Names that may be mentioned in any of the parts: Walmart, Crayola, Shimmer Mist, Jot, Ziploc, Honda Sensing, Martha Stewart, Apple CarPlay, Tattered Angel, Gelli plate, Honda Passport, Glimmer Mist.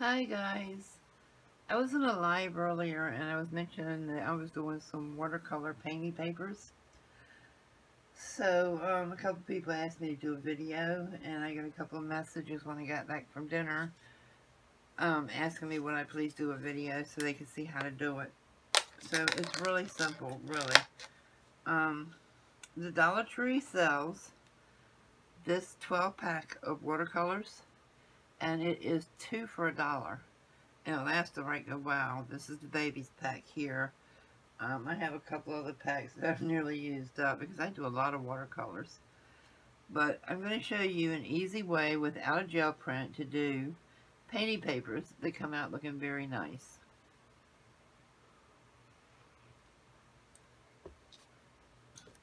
Hi guys, I was in a live earlier and I was mentioning that I was doing some watercolor painting papers. So a couple people asked me to do a video, and I got a couple of messages when I got back from dinner asking me would I please do a video so they could see how to do it. So it's really simple, really. The Dollar Tree sells this 12 pack of watercolors, and it is $2 for $1, and it lasts a right good while. This is the baby's pack here. I have a couple other packs that I've nearly used up because I do a lot of watercolors. But I'm going to show you an easy way without a gel print to do painting papers that come out looking very nice.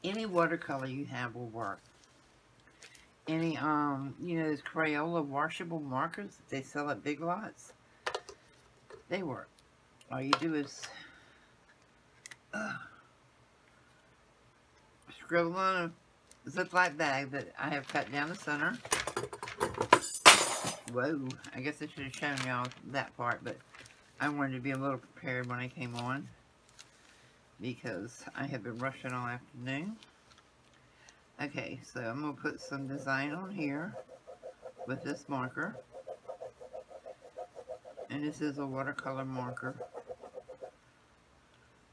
Any watercolor you have will work. Any, you know, those Crayola washable markers that they sell at Big Lots, they work. All you do is scribble on a Ziploc bag that I have cut down the center. Whoa, I guess I should have shown y'all that part, but I wanted to be a little prepared when I came on because I have been rushing all afternoon. Okay, so I'm going to put some design on here with this marker. And this is a watercolor marker.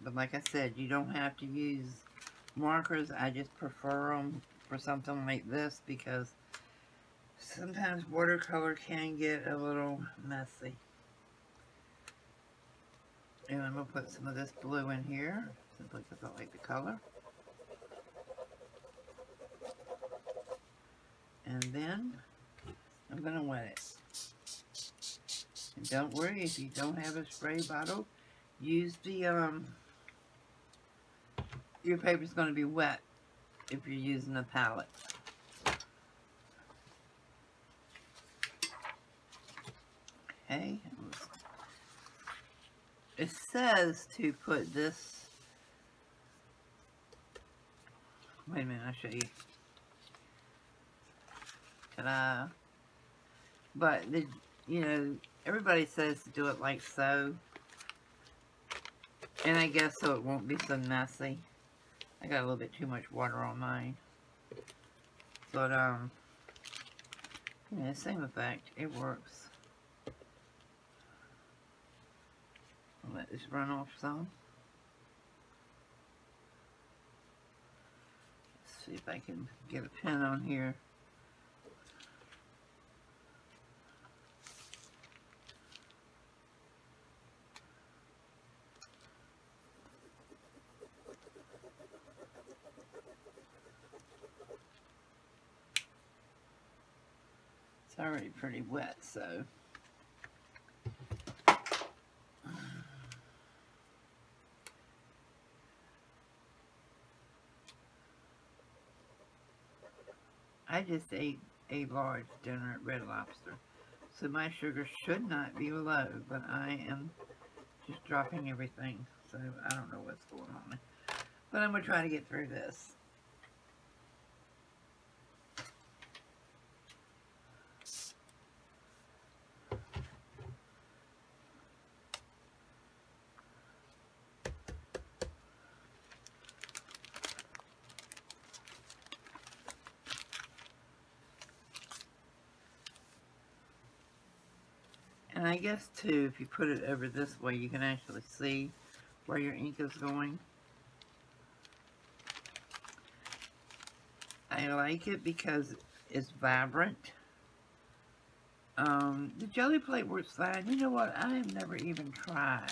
But like I said, you don't have to use markers. I just prefer them for something like this because sometimes watercolor can get a little messy. And I'm going to put some of this blue in here simply because I like the color. And then I'm going to wet it. And don't worry, if you don't have a spray bottle, use the, your paper's going to be wet if you're using a palette. Okay. It says to put this, wait a minute, I'll show you. Ta-da. But the, you know, everybody says to do it like so, and I guess so it won't be so messy. I got a little bit too much water on mine, but you know, same effect, it works. I'll let this run off some. Let's see if I can get a pen on here. It's already pretty wet, so. I just ate a large dinner at Red Lobster, so my sugar should not be low, but I am just dropping everything, so I don't know what's going on. But I'm going to try to get through this. And I guess too, if you put it over this way, you can actually see where your ink is going. I like it because it's vibrant. The Gelli plate works fine. You know what? I have never even tried.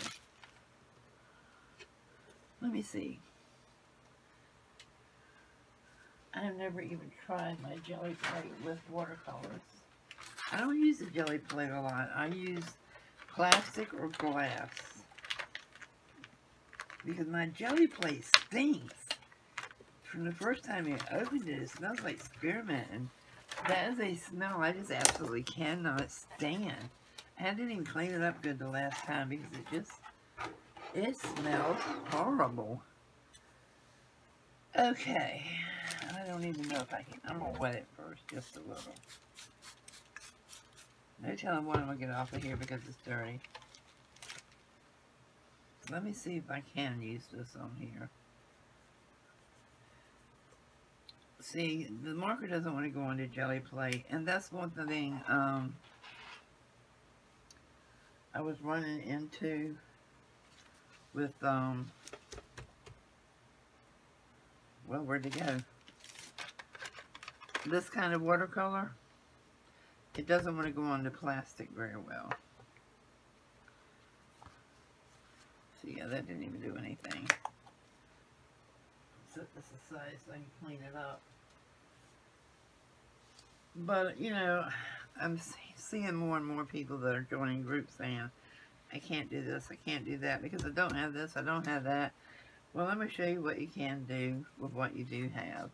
Let me see. I have never even tried my Gelli plate with watercolors. I don't use the Gelli plate a lot. I use plastic or glass because my Gelli plate stinks. From the first time you opened it, it smells like spearmint, and that is a smell I just absolutely cannot stand. I didn't even clean it up good the last time because it just, it smells horrible. Okay, I don't even know if I can, I'm going to wet it first just a little. No telling what I'm going to get off of here because it's dirty. Let me see if I can use this on here. See, the marker doesn't want to go onto Gelli plate, and that's one thing I was running into with, well, where'd it go? This kind of watercolor, it doesn't want to go onto plastic very well. So yeah, that didn't even do anything. Set this aside so I can clean it up. But, you know, I'm seeing more and more people that are joining groups saying, I can't do this, I can't do that, because I don't have this, I don't have that. Well, let me show you what you can do with what you do have.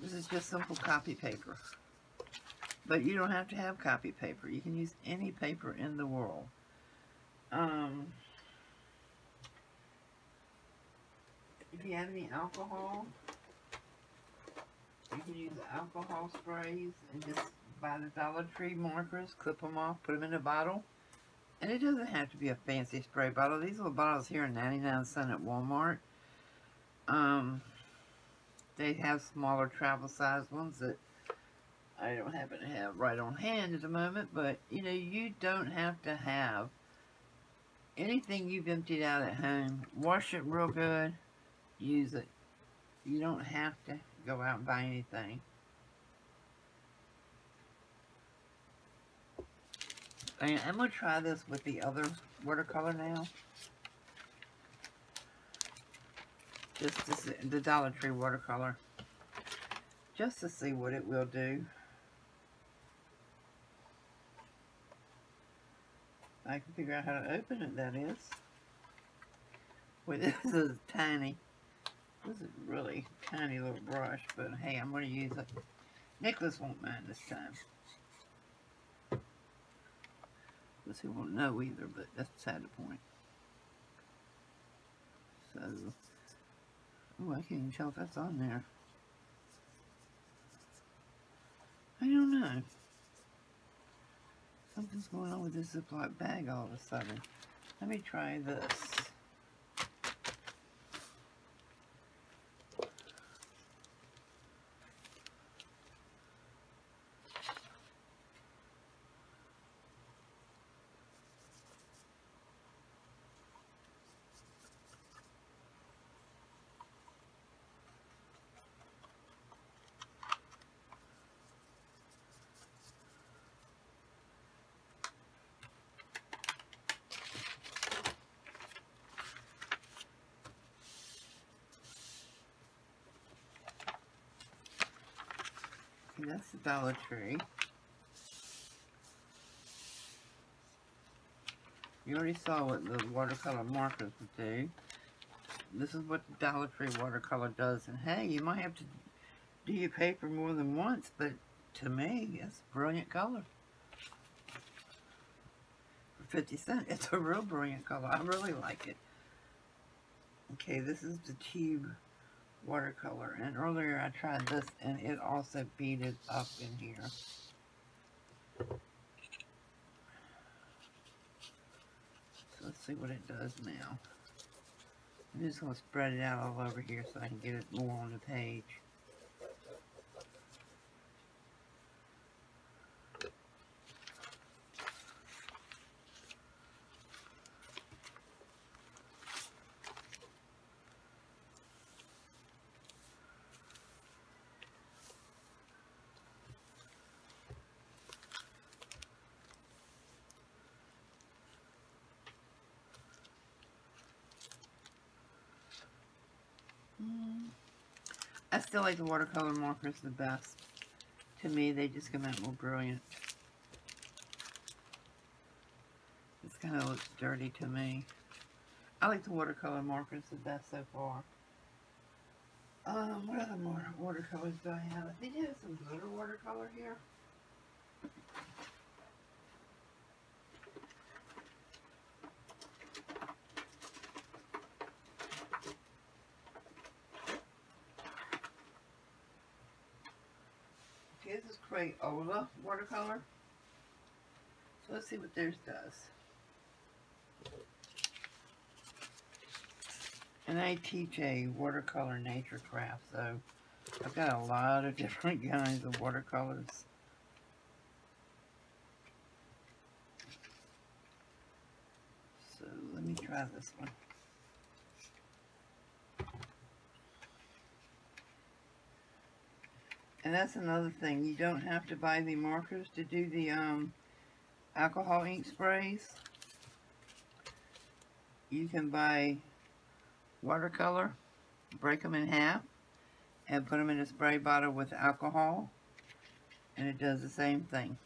This is just simple copy paper. But you don't have to have copy paper. You can use any paper in the world. If you have any alcohol, you can use alcohol sprays and just buy the Dollar Tree markers, clip them off, put them in a bottle. And it doesn't have to be a fancy spray bottle. These little bottles here are 99¢ at Walmart. They have smaller travel size ones that I don't happen to have right on hand at the moment, but you know, you don't have to have anything you've emptied out at home. Wash it real good, use it. You don't have to go out and buy anything. And I'm going to try this with the other watercolor now. Just the Dollar Tree watercolor, just to see what it will do. I can figure out how to open it, that is. Well, this is tiny. This is a really tiny little brush, but hey, I'm going to use it. Nicholas won't mind this time. Because he won't know either, but that's beside the point. So, oh, I can't even tell if that's on there. I don't know. Something's going on with this Ziploc bag all of a sudden. Let me try this. That's the Dollar Tree. You already saw what the watercolor markers would do. This is what the Dollar Tree watercolor does. And hey, you might have to do your paper more than once, but to me, it's a brilliant color. For 50¢, it's a real brilliant color. I really like it. Okay, this is the tube watercolor, and earlier I tried this and it also beaded up in here. So let's see what it does now. I'm just going to spread it out all over here so I can get it more on the page. I still like the watercolor markers the best. To me, they just come out more brilliant. This kind of looks dirty to me. I like the watercolor markers the best so far. What other more watercolors do I have? I think I have some glitter watercolor here. is Crayola watercolor. So let's see what theirs does. And I teach a watercolor nature craft, so I've got a lot of different kinds of watercolors. So let me try this one. And that's another thing, you don't have to buy the markers to do the alcohol ink sprays. You can buy watercolor, break them in half, and put them in a spray bottle with alcohol, and it does the same thing.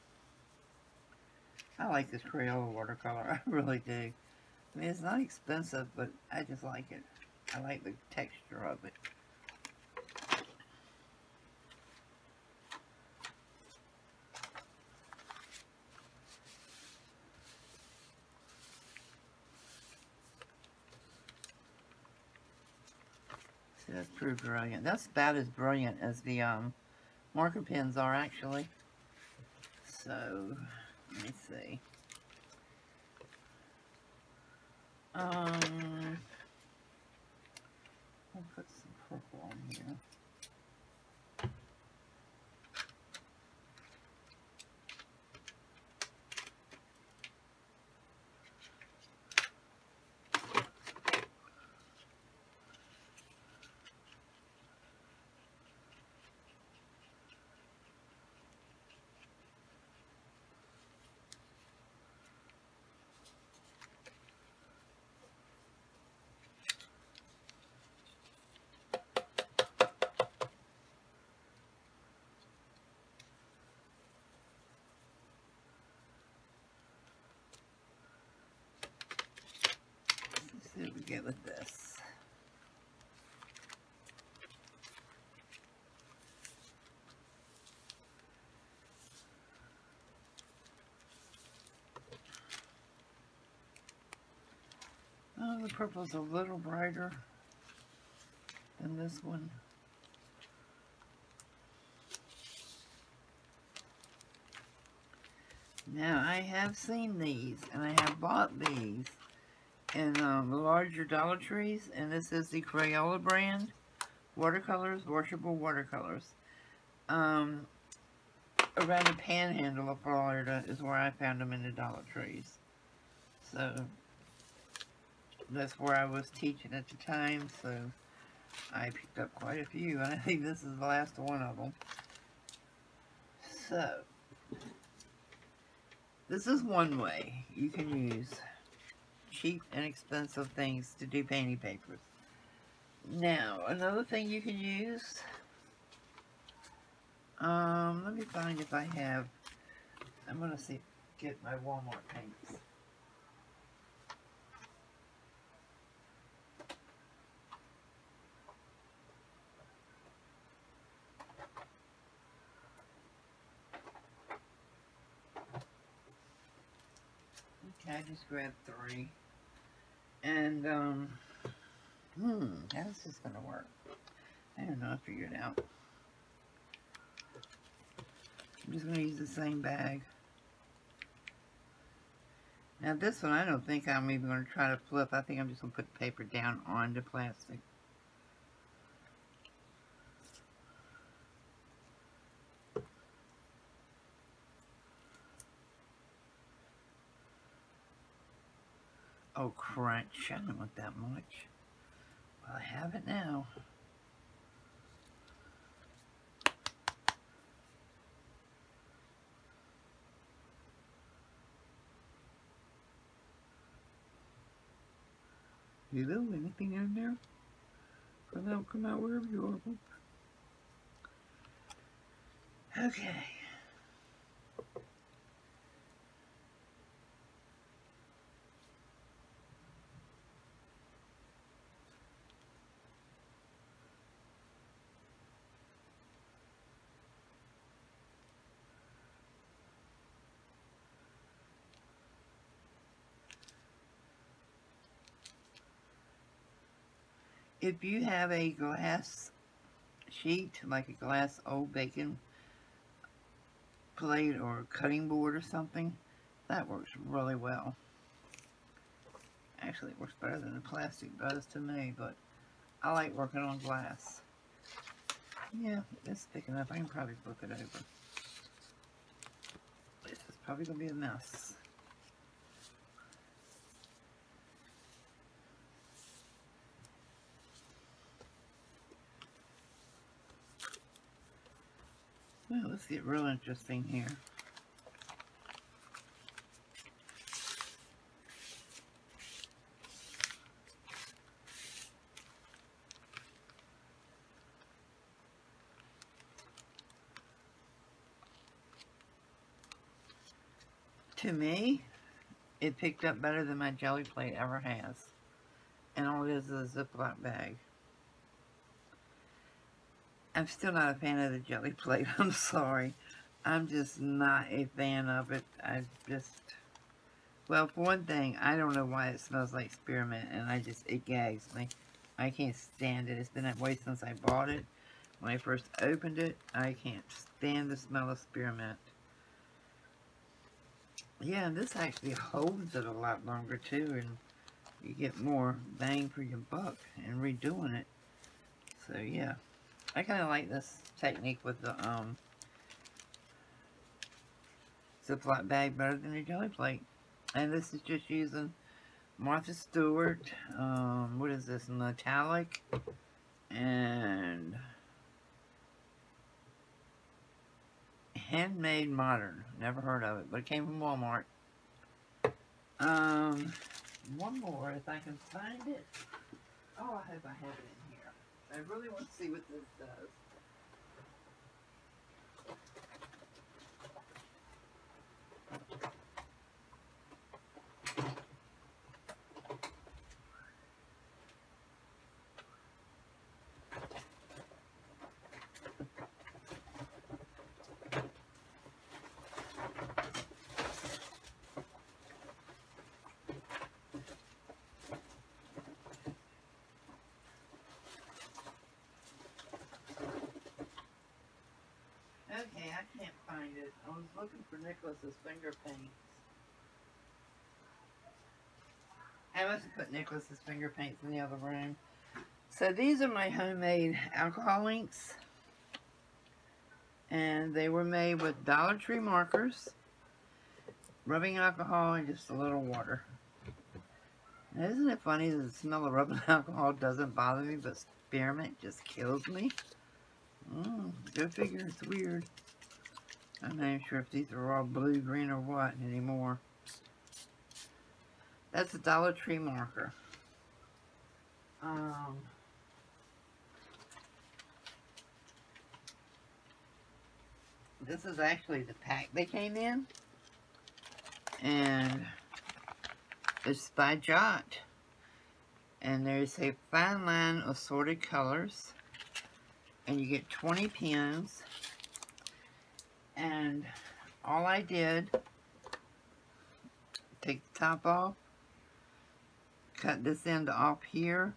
I like this Crayola watercolor, I really do. I mean, it's not expensive, but I just like it. I like the texture of it. That's pretty brilliant. That's about as brilliant as the marker pens are, actually. So, let me see. I'll put some purple on here. Let's see what we get with this. Oh, the purple's a little brighter than this one. Now, I have seen these, and I have bought these in larger Dollar Trees, and this is the Crayola brand watercolors, washable watercolors. Around the Panhandle of Florida is where I found them in the Dollar Trees. So that's where I was teaching at the time, so I picked up quite a few, and I think this is the last one of them. So this is one way you can use cheap and expensive things to do painting papers. Now, another thing you can use, let me find if I have, I'm going to see, get my Walmart paints. Okay, I just grabbed 3. And, how's this going to work? I don't know, I'll figure it out. I'm just going to use the same bag. Now this one, I don't think I'm even going to try to flip. I think I'm just going to put the paper down on the plastic. Oh, crunch. I don't want that much. Well, I have it now. You know, anything in there? That'll come out wherever you are. Okay. If you have a glass sheet, like a glass old baking plate or a cutting board or something. That works really well. Actually, it works better than the plastic does to me, but I like working on glass. Yeah, it's thick enough. I can probably flip it over. This is probably going to be a mess. Well, let's get real interesting here. To me, it picked up better than my Gelli plate ever has. And all it is a Ziploc bag. I'm still not a fan of the Gelli plate. I'm sorry. I'm just not a fan of it. I just... Well, for one thing, I don't know why it smells like spearmint. And it gags me. I can't stand it. It's been that way since I bought it. When I first opened it, I can't stand the smell of spearmint. Yeah, and this actually holds it a lot longer too, and you get more bang for your buck and redoing it. So yeah, I kind of like this technique with the Ziploc bag better than the Gelli plate. And this is just using Martha Stewart, what is this, metallic, and Handmade Modern. Never heard of it, but it came from Walmart. One more if I can find it. Oh, I hope I have it in here. I really want to see what this does. Okay, I can't find it. I was looking for Nicholas's finger paints. I must have put Nicholas's finger paints in the other room. So these are my homemade alcohol inks. And they were made with Dollar Tree markers, rubbing alcohol, and just a little water. Now, isn't it funny that the smell of rubbing alcohol doesn't bother me, but spearmint just kills me? Go figure, it's weird. I'm not even sure if these are all blue, green, or what anymore. That's a Dollar Tree marker. This is actually the pack they came in. And it's by Jot. And there's a fine line of assorted colors. And you get 20 pins, and all I did, take the top off, cut this end off here,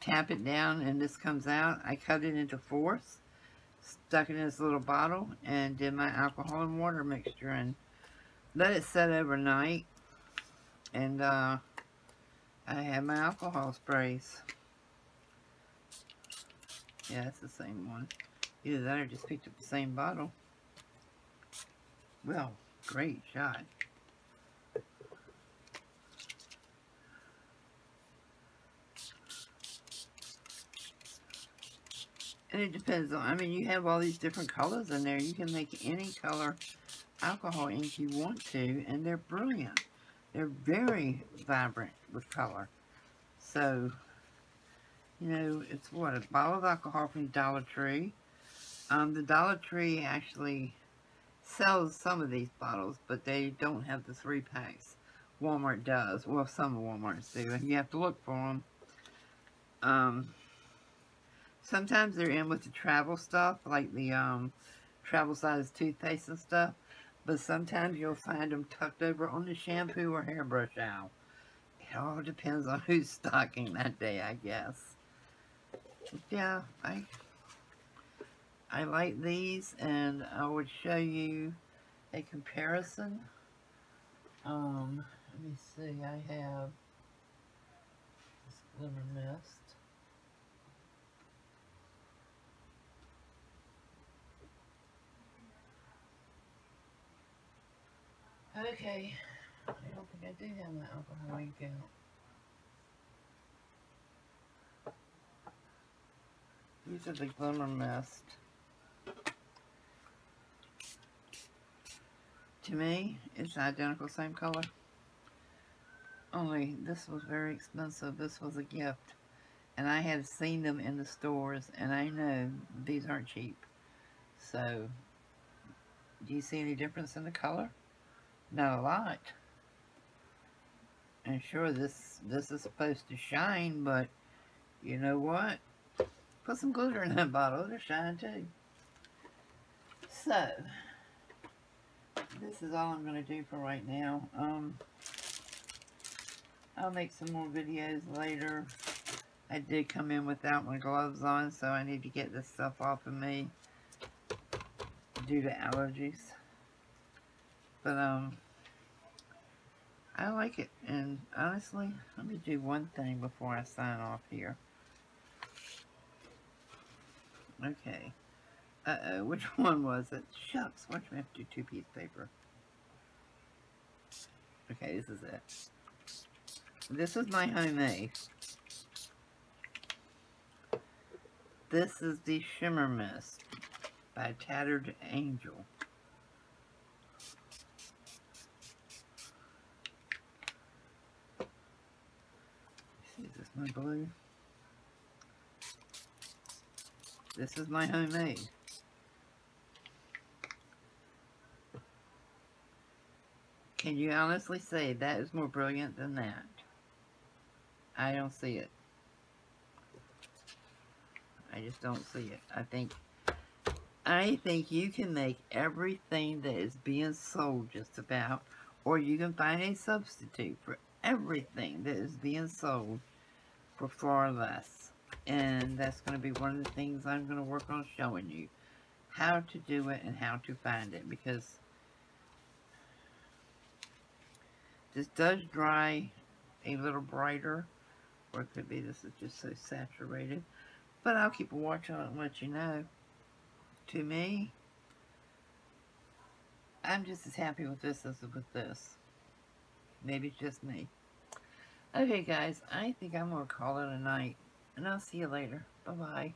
tap it down, and this comes out. I cut it into fourths, stuck it in this little bottle, and did my alcohol and water mixture, and let it set overnight, and I had my alcohol sprays. Yeah, that's the same one. Either that or just picked up the same bottle. Well, great shot. And it depends on, I mean, you have all these different colors in there. You can make any color alcohol ink you want to, and they're brilliant. They're very vibrant with color. So... you know, it's what, a bottle of alcohol from Dollar Tree. The Dollar Tree actually sells some of these bottles, but they don't have the 3-packs. Walmart does. Well, some of Walmart's do, and you have to look for them. Sometimes they're in with the travel stuff, like the travel size toothpaste and stuff. But sometimes you'll find them tucked over on the shampoo or hairbrush aisle. It all depends on who's stocking that day, I guess. Yeah, I I like these, and I would show you a comparison. Let me see, I have this Glimmer Mist. Okay, I don't think I do have my alcohol ink out. These are the Glimmer Mist. To me, it's identical, same color. Only this was very expensive. This was a gift. And I had seen them in the stores, and I know these aren't cheap. So, do you see any difference in the color? Not a lot. And sure, this is supposed to shine, but you know what? Put some glitter in that bottle. It'll shine too. So, this is all I'm going to do for right now. I'll make some more videos later. I did come in without my gloves on, so I need to get this stuff off of me due to allergies. But, I like it, and honestly, let me do one thing before I sign off here. Okay. Uh-oh, which one was it? Shucks, why do we have to do two-piece paper? Okay, this is it. This is my homemade. This is the Shimmer Mist by Tattered Angel. My blue. This is my homemade. Can you honestly say that is more brilliant than that? I don't see it. I just don't see it. I think you can make everything that is being sold just about, or you can find a substitute for everything that is being sold for far less, and that's going to be one of the things I'm going to work on showing you, how to do it and how to find it, because this does dry a little brighter, or it could be this is just so saturated, but I'll keep a watch on it and let you know. To me, I'm just as happy with this as with this. Maybe it's just me. Okay, guys, I think I'm going to call it a night, and I'll see you later. Bye-bye.